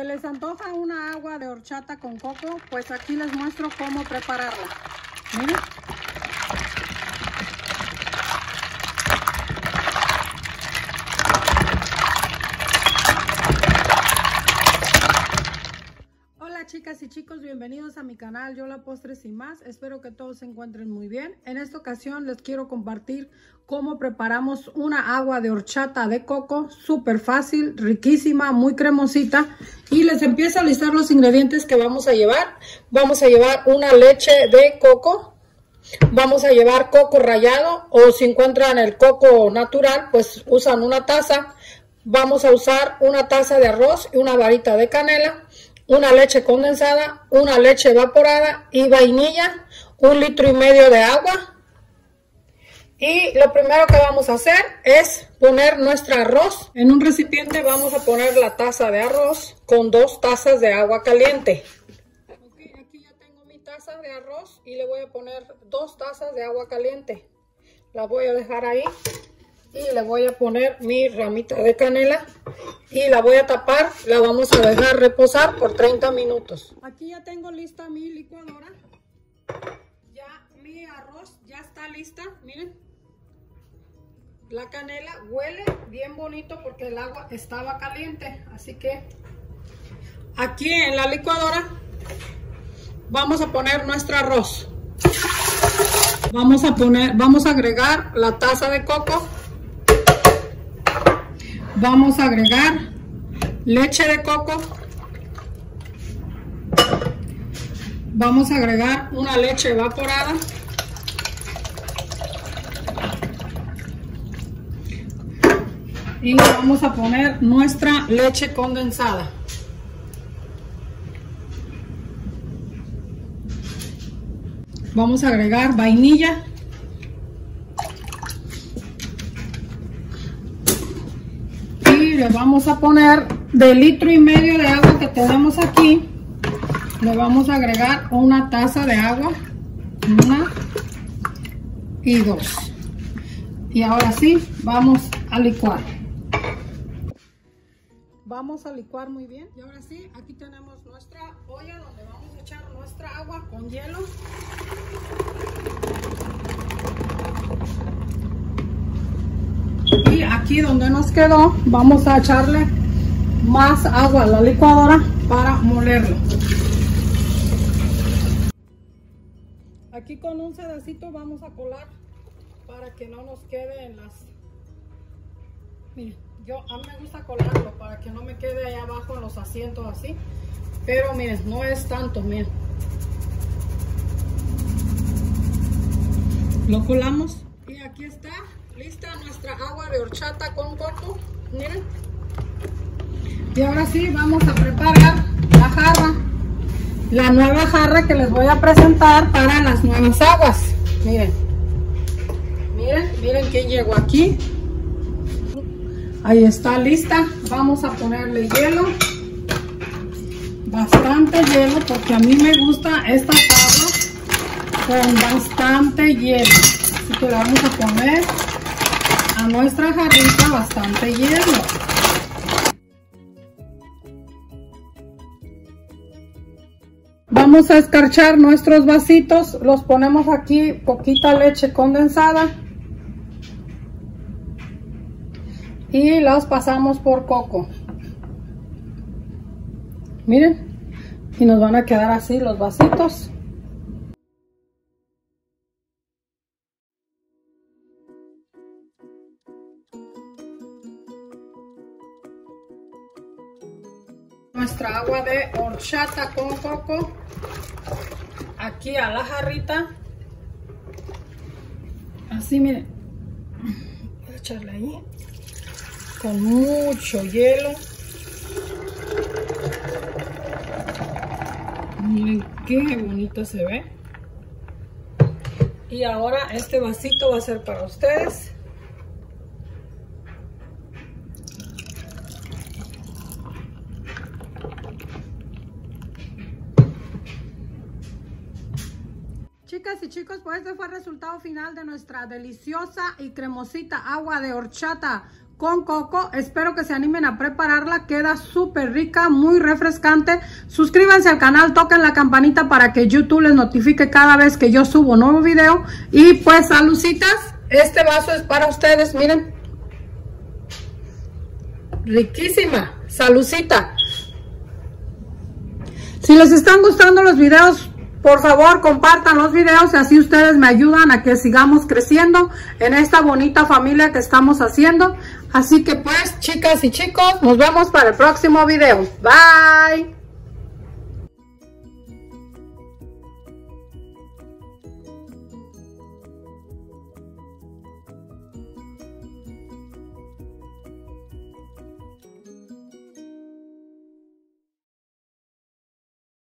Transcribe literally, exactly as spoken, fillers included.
¿Se les antoja una agua de horchata con coco? Pues aquí les muestro cómo prepararla. Miren. Hola chicas y chicos, bienvenidos a mi canal Yola Postres y Más. Espero que todos se encuentren muy bien. En esta ocasión les quiero compartir cómo preparamos una agua de horchata de coco. Súper fácil, riquísima, muy cremosita. Y les empiezo a listar los ingredientes que vamos a llevar. Vamos a llevar una leche de coco. Vamos a llevar coco rallado, o si encuentran el coco natural, pues usan una taza. Vamos a usar una taza de arroz y una varita de canela, una leche condensada, una leche evaporada y vainilla, un litro y medio de agua. Y lo primero que vamos a hacer es poner nuestro arroz. En un recipiente vamos a poner la taza de arroz con dos tazas de agua caliente. Okay, aquí ya tengo mi taza de arroz y le voy a poner dos tazas de agua caliente. La voy a dejar ahí y le voy a poner mi ramita de canela y la voy a tapar. La vamos a dejar reposar por treinta minutos. Aquí ya tengo lista mi licuadora. Ya mi arroz ya está lista, miren. La canela huele bien bonito porque el agua estaba caliente, así que aquí en la licuadora vamos a poner nuestro arroz. Vamos a poner, vamos a agregar la taza de coco. Vamos a agregar leche de coco. Vamos a agregar una leche evaporada. Y vamos a poner nuestra leche condensada. Vamos a agregar vainilla. Le vamos a poner del litro y medio de agua que tenemos aquí, le vamos a agregar una taza de agua, una y dos. Y ahora sí, vamos a licuar. Vamos a licuar muy bien. Y ahora sí, aquí tenemos nuestra olla donde vamos a echar nuestra agua con hielo. Y aquí donde nos quedó, vamos a echarle más agua a la licuadora para molerlo. Aquí con un sedacito vamos a colar para que no nos quede en las... Miren, yo, a mí me gusta colarlo para que no me quede ahí abajo en los asientos así. Pero miren, no es tanto, miren. Lo colamos y aquí está. Lista nuestra agua de horchata con coco, miren. Y ahora sí vamos a preparar la jarra, la nueva jarra que les voy a presentar para las nuevas aguas. Miren, miren, miren quién llegó aquí. Ahí está lista. Vamos a ponerle hielo, bastante hielo, porque a mí me gusta esta jarra con bastante hielo. Así que le vamos a poner a nuestra jarrita bastante hielo. Vamos a escarchar nuestros vasitos, los ponemos aquí, poquita leche condensada y los pasamos por coco. Miren, y nos van a quedar así los vasitos. Nuestra agua de horchata con coco aquí a la jarrita, así miren, voy a echarla ahí con mucho hielo. Miren qué bonito se ve. Y ahora este vasito va a ser para ustedes. Chicas y chicos, pues este fue el resultado final de nuestra deliciosa y cremosita agua de horchata con coco. Espero que se animen a prepararla, queda súper rica, muy refrescante. Suscríbanse al canal, toquen la campanita para que YouTube les notifique cada vez que yo subo un nuevo video. Y pues, saludcitas, este vaso es para ustedes, miren. Riquísima, saludcita. Si les están gustando los videos, por favor, compartan los videos y así ustedes me ayudan a que sigamos creciendo en esta bonita familia que estamos haciendo. Así que pues, chicas y chicos, nos vemos para el próximo video. Bye.